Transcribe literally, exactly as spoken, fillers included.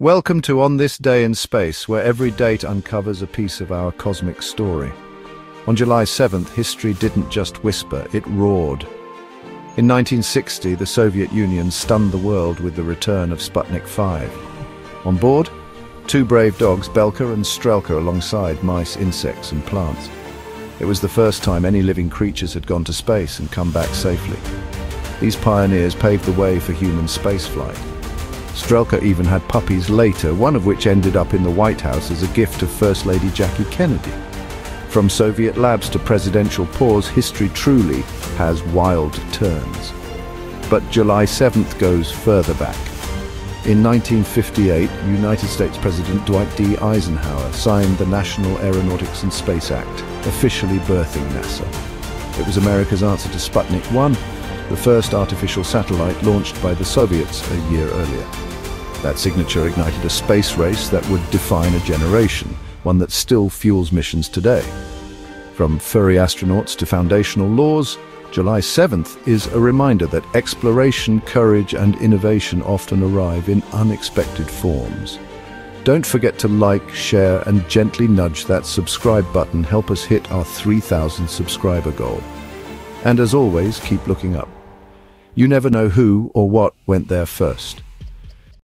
Welcome to On This Day in Space, where every date uncovers a piece of our cosmic story. On July seventh, history didn't just whisper, it roared. In nineteen sixty, the Soviet Union stunned the world with the return of Sputnik five. On board, two brave dogs, Belka and Strelka, alongside mice, insects and plants. It was the first time any living creatures had gone to space and come back safely. These pioneers paved the way for human spaceflight. Strelka even had puppies later, one of which ended up in the White House as a gift of First Lady Jackie Kennedy. From Soviet labs to presidential pause, history truly has wild turns. But July seventh goes further back. In nineteen fifty-eight, United States President Dwight D. Eisenhower signed the National Aeronautics and Space Act, officially birthing NASA. It was America's answer to Sputnik one, the first artificial satellite launched by the Soviets a year earlier. That signature ignited a space race that would define a generation, one that still fuels missions today. From furry astronauts to foundational laws, July seventh is a reminder that exploration, courage and innovation often arrive in unexpected forms. Don't forget to like, share and gently nudge that subscribe button. Help us hit our three thousand subscriber goal. And as always, keep looking up. You never know who or what went there first.